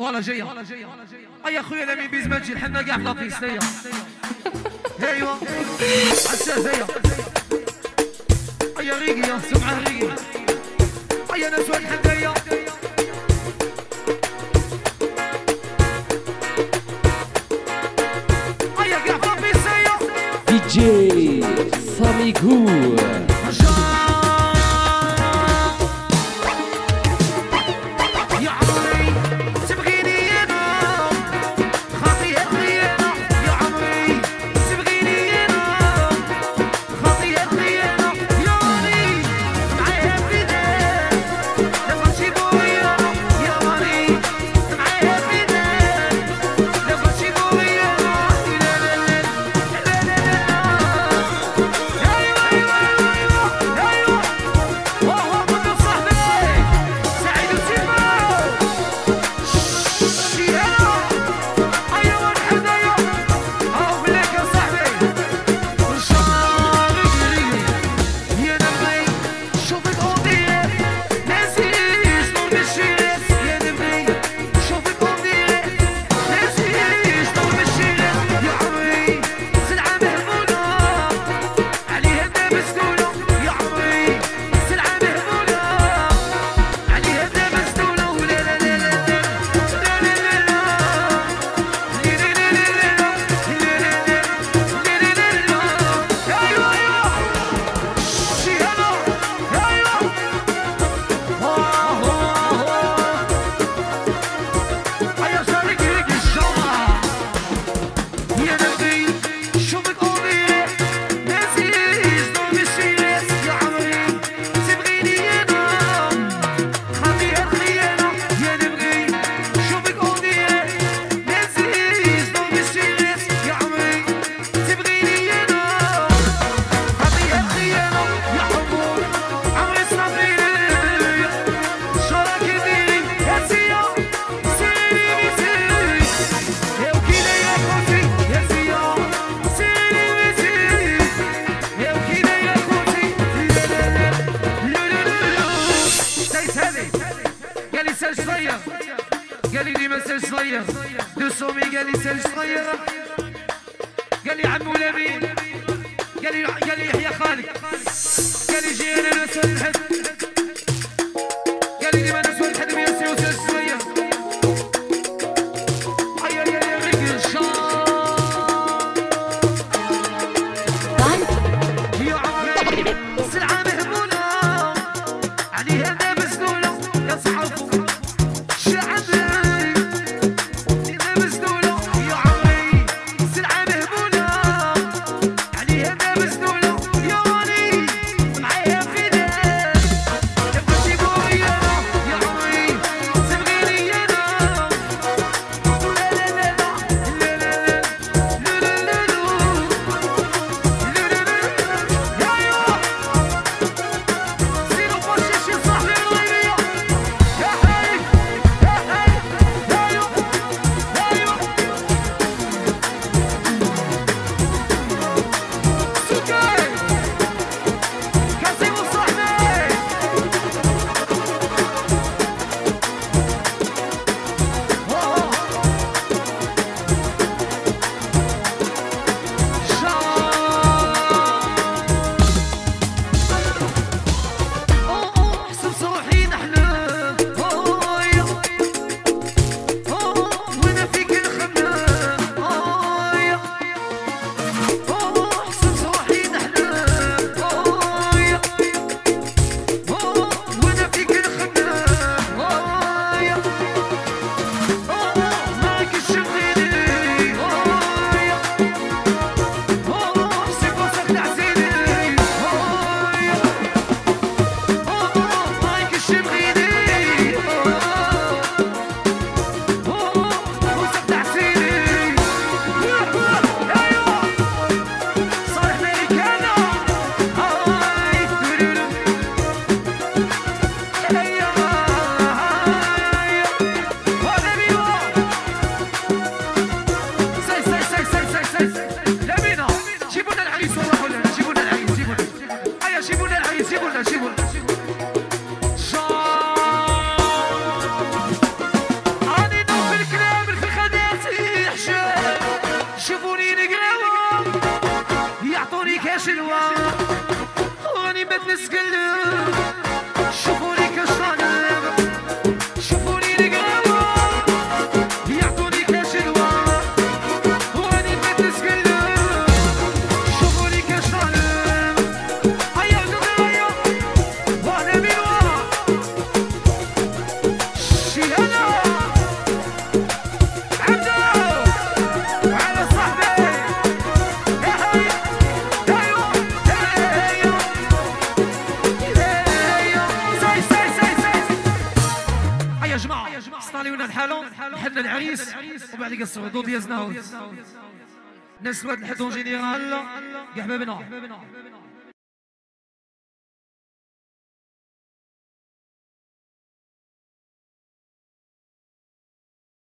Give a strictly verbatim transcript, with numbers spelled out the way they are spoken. وانا جايه اي اخويا لا ما بيزمنش الحنا كاع في لافيستيه ايوا عالشافيه اي ريقيه سمعه ريقيه اي ناس والحنايه اي كاع في لافيستيه دي جي ساميغو قالي لي مساج صغير دوسومي قالي ساج صغير قالي عمو لامين قالي قالي يحيى خالد قالي جي انا ناس ونحب قالي لي ما ناس ونحب يا سي وساج صغير هيا يا يا غير ان شاء الله يا عمي سلعه مهموله عليها دابا مسؤوله يا صحابو حلوة هوني بتمسك اللون. شوفوني كاش طالع، شوفوني رجالة يعطوني كاش حلوة هوني بتمسك اللون. شوفوني كاش طالع هيا جدايا وانا بالواقع شيلنا عبدو على صاحبي يا هيا. استعليونا الحالة حدنا العريس وبعد يقصوا ردود يزناوز نسوة الحدون جينيرال يا حبابنا.